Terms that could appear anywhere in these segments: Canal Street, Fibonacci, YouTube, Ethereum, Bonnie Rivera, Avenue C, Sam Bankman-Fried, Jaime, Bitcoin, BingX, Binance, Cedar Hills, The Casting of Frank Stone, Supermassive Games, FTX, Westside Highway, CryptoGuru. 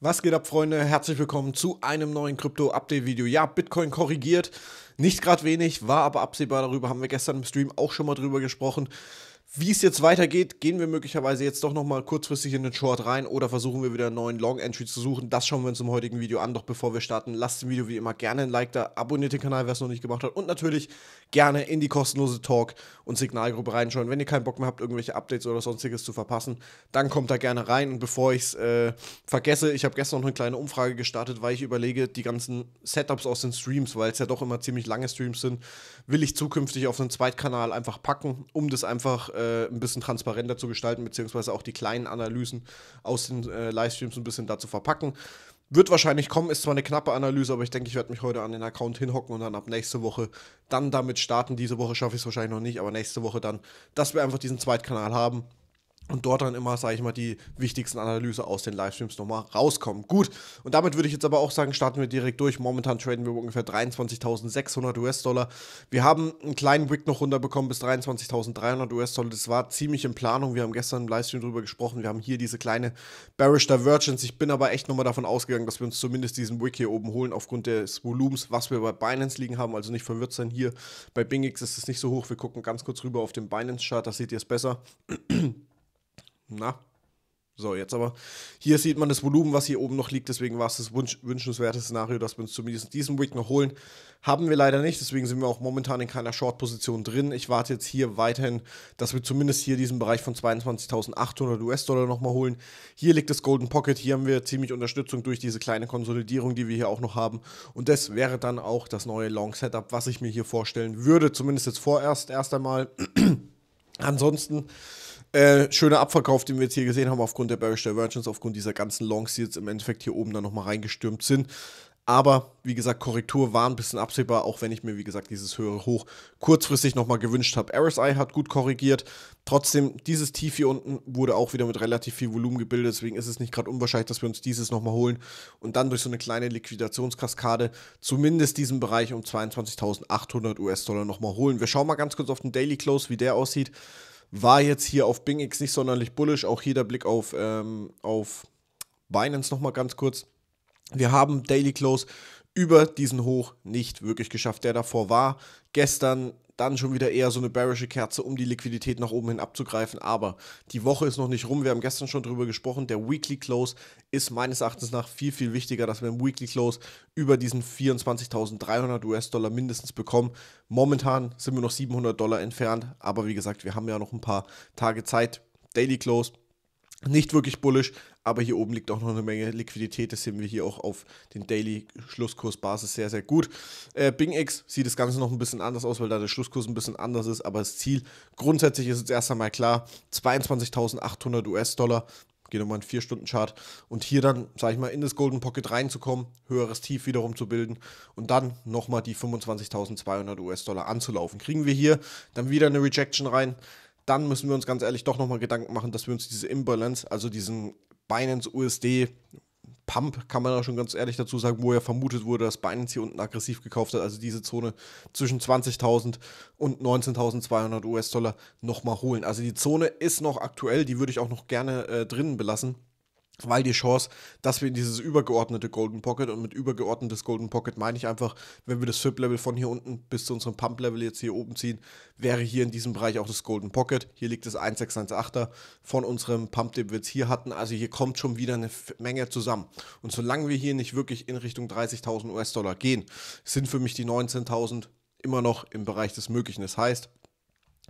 Was geht ab, Freunde? Herzlich willkommen zu einem neuen Krypto-Update-Video. Ja, Bitcoin korrigiert, nicht gerade wenig, war aber absehbar. Darüber haben wir gestern im Stream auch schon mal drüber gesprochen. Wie es jetzt weitergeht, gehen wir möglicherweise jetzt doch nochmal kurzfristig in den Short rein oder versuchen wir wieder einen neuen Long-Entry zu suchen. Das schauen wir uns im heutigen Video an. Doch bevor wir starten, lasst dem Video wie immer gerne ein Like da, abonniert den Kanal, wer es noch nicht gemacht hat und natürlich gerne in die kostenlose Talk- und Signalgruppe reinschauen. Wenn ihr keinen Bock mehr habt, irgendwelche Updates oder sonstiges zu verpassen, dann kommt da gerne rein. Und bevor ich es vergesse, ich habe gestern noch eine kleine Umfrage gestartet, weil ich überlege, die ganzen Setups aus den Streams, weil es ja doch immer ziemlich lange Streams sind, will ich zukünftig auf einen Zweitkanal einfach packen, um das einfach ein bisschen transparenter zu gestalten, beziehungsweise auch die kleinen Analysen aus den Livestreams ein bisschen dazu verpacken. Wird wahrscheinlich kommen, ist zwar eine knappe Analyse, aber ich denke, ich werde mich heute an den Account hinhocken und dann ab nächste Woche dann damit starten. Diese Woche schaffe ich es wahrscheinlich noch nicht, aber nächste Woche dann, dass wir einfach diesen Zweitkanal haben und dort dann immer, sage ich mal, die wichtigsten Analysen aus den Livestreams nochmal rauskommen. Gut, und damit würde ich jetzt aber auch sagen, starten wir direkt durch. Momentan traden wir ungefähr 23.600 US-Dollar. Wir haben einen kleinen Wick noch runterbekommen bis 23.300 US-Dollar. Das war ziemlich in Planung. Wir haben gestern im Livestream drüber gesprochen. Wir haben hier diese kleine Bearish Divergence. Ich bin aber echt nochmal davon ausgegangen, dass wir uns zumindest diesen Wick hier oben holen, aufgrund des Volumens, was wir bei Binance liegen haben. Also nicht verwirrt sein hier. Bei BingX ist es nicht so hoch. Wir gucken ganz kurz rüber auf den Binance-Chart. Da seht ihr es besser. Na, so jetzt aber. Hier sieht man das Volumen, was hier oben noch liegt, deswegen war es das wünschenswerte Szenario, dass wir uns zumindest diesen Wick noch holen. Haben wir leider nicht, deswegen sind wir auch momentan in keiner Short-Position drin. Ich warte jetzt hier weiterhin, dass wir zumindest hier diesen Bereich von 22.800 US-Dollar nochmal holen. Hier liegt das Golden Pocket, hier haben wir ziemlich Unterstützung durch diese kleine Konsolidierung, die wir hier auch noch haben. Und das wäre dann auch das neue Long-Setup, was ich mir hier vorstellen würde, zumindest jetzt vorerst erst einmal. Ansonsten schöner Abverkauf, den wir jetzt hier gesehen haben, aufgrund der Bearish Divergence, aufgrund dieser ganzen Longs, die jetzt im Endeffekt hier oben dann nochmal reingestürmt sind. Aber, wie gesagt, Korrektur war ein bisschen absehbar, auch wenn ich mir, wie gesagt, dieses höhere Hoch kurzfristig nochmal gewünscht habe. RSI hat gut korrigiert, trotzdem, dieses Tief hier unten wurde auch wieder mit relativ viel Volumen gebildet, deswegen ist es nicht gerade unwahrscheinlich, dass wir uns dieses nochmal holen und dann durch so eine kleine Liquidationskaskade zumindest diesen Bereich um 22.800 US-Dollar nochmal holen. Wir schauen mal ganz kurz auf den Daily Close, wie der aussieht. War jetzt hier auf BingX nicht sonderlich bullish, auch hier der Blick auf Binance nochmal ganz kurz. Wir haben Daily Close über diesen Hoch nicht wirklich geschafft, der davor war. Gestern dann schon wieder eher so eine bearische Kerze, um die Liquidität nach oben hin abzugreifen. Aber die Woche ist noch nicht rum. Wir haben gestern schon drüber gesprochen. Der Weekly Close ist meines Erachtens nach viel, viel wichtiger, dass wir im Weekly Close über diesen 24.300 US-Dollar mindestens bekommen. Momentan sind wir noch $700 entfernt. Aber wie gesagt, wir haben ja noch ein paar Tage Zeit. Daily Close nicht wirklich bullish, aber hier oben liegt auch noch eine Menge Liquidität. Das sehen wir hier auch auf den Daily-Schlusskursbasis sehr, sehr gut. BingX sieht das Ganze noch ein bisschen anders aus, weil da der Schlusskurs ein bisschen anders ist, aber das Ziel grundsätzlich ist jetzt erst einmal klar, 22.800 US-Dollar. Geht nochmal in 4-Stunden-Chart und hier dann, sage ich mal, in das Golden Pocket reinzukommen, höheres Tief wiederum zu bilden und dann nochmal die 25.200 US-Dollar anzulaufen. Kriegen wir hier dann wieder eine Rejection rein, dann müssen wir uns ganz ehrlich doch nochmal Gedanken machen, dass wir uns diese Imbalance, also diesen Binance-USD-Pump, kann man da schon ganz ehrlich dazu sagen, wo ja vermutet wurde, dass Binance hier unten aggressiv gekauft hat, also diese Zone zwischen 20.000 und 19.200 US-Dollar nochmal holen. Also die Zone ist noch aktuell, die würde ich auch noch gerne drinnen belassen, weil die Chance, dass wir in dieses übergeordnete Golden Pocket, und mit übergeordnetes Golden Pocket meine ich einfach, wenn wir das FIB-Level von hier unten bis zu unserem Pump-Level jetzt hier oben ziehen, wäre hier in diesem Bereich auch das Golden Pocket. Hier liegt das 1618er von unserem Pump, den wir jetzt hier hatten. Also hier kommt schon wieder eine Menge zusammen. Und solange wir hier nicht wirklich in Richtung 30.000 US-Dollar gehen, sind für mich die 19.000 immer noch im Bereich des Möglichen. Das heißt,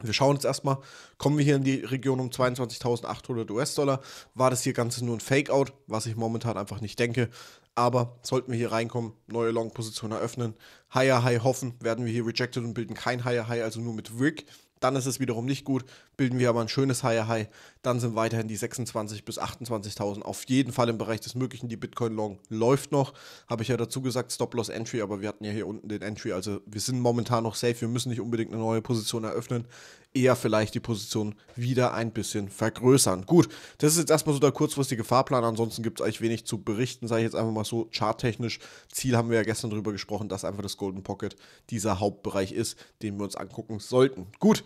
wir schauen jetzt erstmal, kommen wir hier in die Region um 22.800 US-Dollar, war das hier Ganze nur ein Fake-Out, was ich momentan einfach nicht denke, aber sollten wir hier reinkommen, neue Long-Position eröffnen, Higher High hoffen, werden wir hier rejected und bilden kein Higher High, also nur mit Wick, dann ist es wiederum nicht gut, bilden wir aber ein schönes Higher High, dann sind weiterhin die 26.000 bis 28.000 auf jeden Fall im Bereich des Möglichen, die Bitcoin Long läuft noch, habe ich ja dazu gesagt, Stop-Loss Entry, aber wir hatten ja hier unten den Entry, also wir sind momentan noch safe, wir müssen nicht unbedingt eine neue Position eröffnen, eher vielleicht die Position wieder ein bisschen vergrößern. Gut, das ist jetzt erstmal so der kurzfristige Fahrplan, ansonsten gibt es eigentlich wenig zu berichten, sage ich jetzt einfach mal so, charttechnisch, Ziel haben wir ja gestern drüber gesprochen, dass einfach das Golden Pocket dieser Hauptbereich ist, den wir uns angucken sollten. Gut,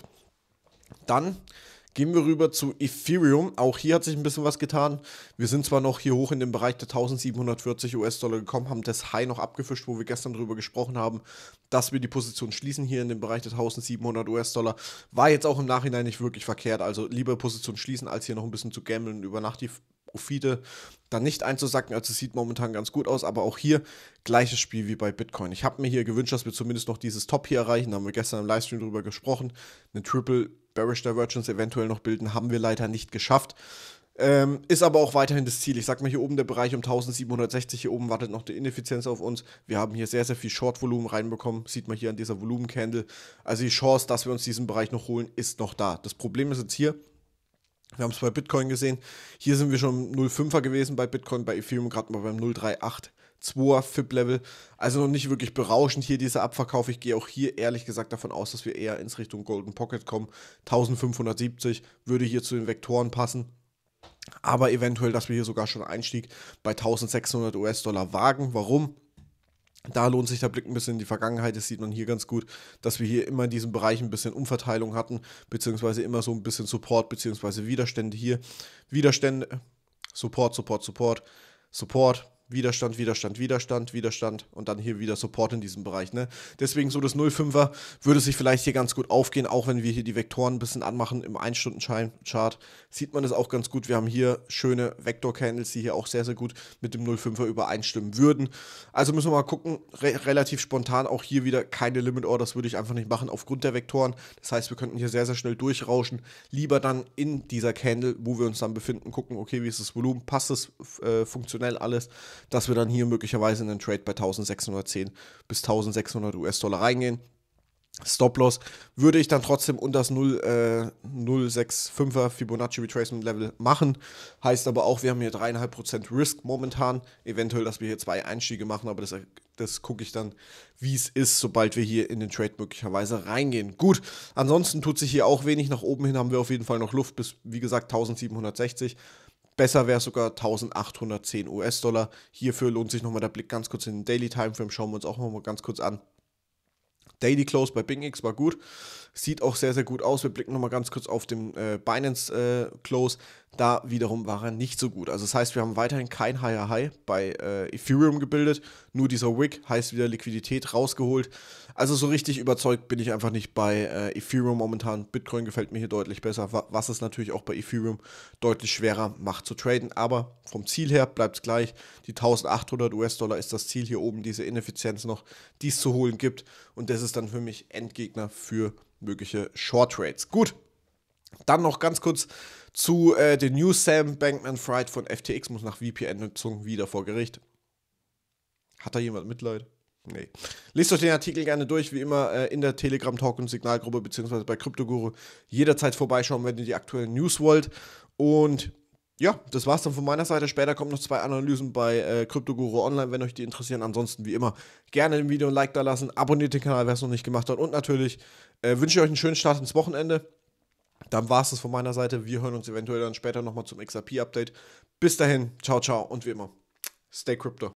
dann Gehen wir rüber zu Ethereum. Auch hier hat sich ein bisschen was getan. Wir sind zwar noch hier hoch in den Bereich der 1740 US-Dollar gekommen, haben das High noch abgefischt, wo wir gestern drüber gesprochen haben, dass wir die Position schließen hier in dem Bereich der 1700 US-Dollar. War jetzt auch im Nachhinein nicht wirklich verkehrt. Also lieber Position schließen, als hier noch ein bisschen zu gambeln über Nacht die Profite dann nicht einzusacken. Also es sieht momentan ganz gut aus, aber auch hier gleiches Spiel wie bei Bitcoin. Ich habe mir hier gewünscht, dass wir zumindest noch dieses Top hier erreichen. Da haben wir gestern im Livestream drüber gesprochen. Eine Triple Bearish Divergence eventuell noch bilden, haben wir leider nicht geschafft. Ist aber auch weiterhin das Ziel. Ich sag mal, hier oben der Bereich um 1760, hier oben wartet noch die Ineffizienz auf uns. Wir haben hier sehr, sehr viel Short-Volumen reinbekommen. Sieht man hier an dieser Volumen-Candle. Also die Chance, dass wir uns diesen Bereich noch holen, ist noch da. Das Problem ist jetzt hier, wir haben es bei Bitcoin gesehen, hier sind wir schon 0,5er gewesen bei Bitcoin, bei Ethereum gerade mal beim 0,382er FIB-Level. Also noch nicht wirklich berauschend hier dieser Abverkauf. Ich gehe auch hier ehrlich gesagt davon aus, dass wir eher ins Richtung Golden Pocket kommen. 1570 würde hier zu den Vektoren passen. Aber eventuell, dass wir hier sogar schon einen Einstieg bei 1600 US-Dollar wagen. Warum? Da lohnt sich der Blick ein bisschen in die Vergangenheit, das sieht man hier ganz gut, dass wir hier immer in diesem Bereich ein bisschen Umverteilung hatten, beziehungsweise immer so ein bisschen Support, beziehungsweise Widerstände hier, Widerstände, Support, Widerstand und dann hier wieder Support in diesem Bereich, ne? Deswegen so das 0,5er würde sich vielleicht hier ganz gut aufgehen, auch wenn wir hier die Vektoren ein bisschen anmachen. Im 1-Stunden-Chart sieht man das auch ganz gut. Wir haben hier schöne Vektor-Candles, die hier auch sehr, sehr gut mit dem 0,5er übereinstimmen würden. Also müssen wir mal gucken, relativ spontan auch hier wieder keine Limit-Orders würde ich einfach nicht machen aufgrund der Vektoren. Das heißt, wir könnten hier sehr, sehr schnell durchrauschen. Lieber dann in dieser Candle, wo wir uns dann befinden, gucken, okay, wie ist das Volumen, passt es funktionell alles, dass wir dann hier möglicherweise in den Trade bei 1610 bis 1600 US-Dollar reingehen. Stop-Loss würde ich dann trotzdem unter das 0,065er Fibonacci Retracement Level machen. Heißt aber auch, wir haben hier 3,5% Risk momentan. Eventuell, dass wir hier zwei Einstiege machen, aber das gucke ich dann, wie es ist, sobald wir hier in den Trade möglicherweise reingehen. Gut, ansonsten tut sich hier auch wenig. Nach oben hin haben wir auf jeden Fall noch Luft bis, wie gesagt, 1760. Besser wäre sogar 1810 US-Dollar. Hierfür lohnt sich nochmal der Blick ganz kurz in den Daily Timeframe. Schauen wir uns auch nochmal ganz kurz an. Daily Close bei BingX war gut. Sieht auch sehr, sehr gut aus. Wir blicken nochmal ganz kurz auf den Binance Close. Da wiederum war er nicht so gut. Also das heißt, wir haben weiterhin kein Higher High bei Ethereum gebildet. Nur dieser Wick heißt wieder Liquidität rausgeholt. Also so richtig überzeugt bin ich einfach nicht bei Ethereum momentan. Bitcoin gefällt mir hier deutlich besser, was es natürlich auch bei Ethereum deutlich schwerer macht zu traden. Aber vom Ziel her bleibt es gleich. Die 1800 US-Dollar ist das Ziel hier oben, diese Ineffizienz noch, die es zu holen gibt. Und das ist dann für mich Endgegner für mögliche Short Trades. Gut, dann noch ganz kurz zu den News. Sam Bankman-Fried von FTX muss nach VPN-Nutzung wieder vor Gericht. Hat da jemand Mitleid? Nee. Lest euch den Artikel gerne durch, wie immer in der Telegram-Talk- und Signalgruppe beziehungsweise bei CryptoGuru. Jederzeit vorbeischauen, wenn ihr die aktuellen News wollt. Und ja, das war's dann von meiner Seite. Später kommen noch zwei Analysen bei CryptoGuru Online, wenn euch die interessieren. Ansonsten wie immer gerne dem Video ein Like da lassen, abonniert den Kanal, wer es noch nicht gemacht hat. Und natürlich wünsche ich euch einen schönen Start ins Wochenende. Dann war's das von meiner Seite. Wir hören uns eventuell dann später nochmal zum XRP-Update. Bis dahin, ciao, ciao und wie immer, stay crypto.